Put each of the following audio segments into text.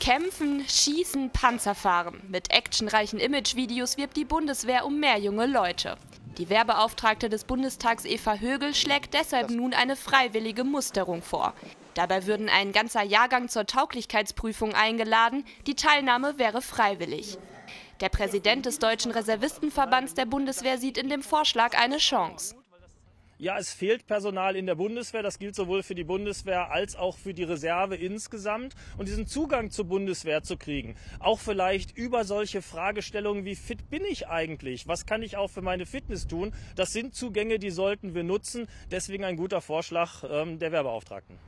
Kämpfen, Schießen, Panzerfahren. Mit actionreichen Imagevideos wirbt die Bundeswehr um mehr junge Leute. Die Wehrbeauftragte des Bundestags Eva Högl schlägt deshalb nun eine freiwillige Musterung vor. Dabei würden ein ganzer Jahrgang zur Tauglichkeitsprüfung eingeladen, die Teilnahme wäre freiwillig. Der Präsident des Deutschen Reservistenverbands der Bundeswehr sieht in dem Vorschlag eine Chance. Ja, es fehlt Personal in der Bundeswehr. Das gilt sowohl für die Bundeswehr als auch für die Reserve insgesamt. Und diesen Zugang zur Bundeswehr zu kriegen, auch vielleicht über solche Fragestellungen wie fit bin ich eigentlich? Was kann ich auch für meine Fitness tun? Das sind Zugänge, die sollten wir nutzen. Deswegen ein guter Vorschlag der Wehrbeauftragten.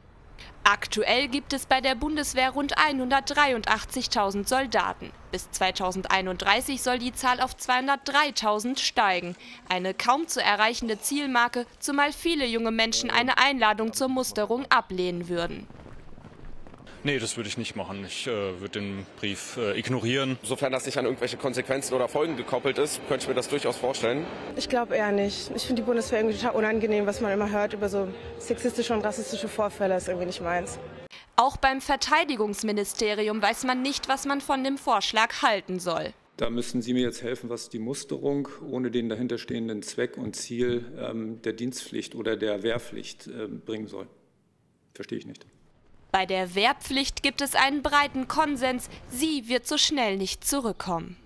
Aktuell gibt es bei der Bundeswehr rund 183.000 Soldaten. Bis 2031 soll die Zahl auf 203.000 steigen. Eine kaum zu erreichende Zielmarke, zumal viele junge Menschen eine Einladung zur Musterung ablehnen würden. Nee, das würde ich nicht machen. Ich würde den Brief ignorieren. Sofern das nicht an irgendwelche Konsequenzen oder Folgen gekoppelt ist, könnte ich mir das durchaus vorstellen. Ich glaube eher nicht. Ich finde die Bundeswehr irgendwie total unangenehm, was man immer hört über so sexistische und rassistische Vorfälle. Das ist irgendwie nicht meins. Auch beim Verteidigungsministerium weiß man nicht, was man von dem Vorschlag halten soll. Da müssen Sie mir jetzt helfen, was die Musterung ohne den dahinterstehenden Zweck und Ziel der Dienstpflicht oder der Wehrpflicht bringen soll. Verstehe ich nicht. Bei der Wehrpflicht gibt es einen breiten Konsens, sie wird so schnell nicht zurückkommen.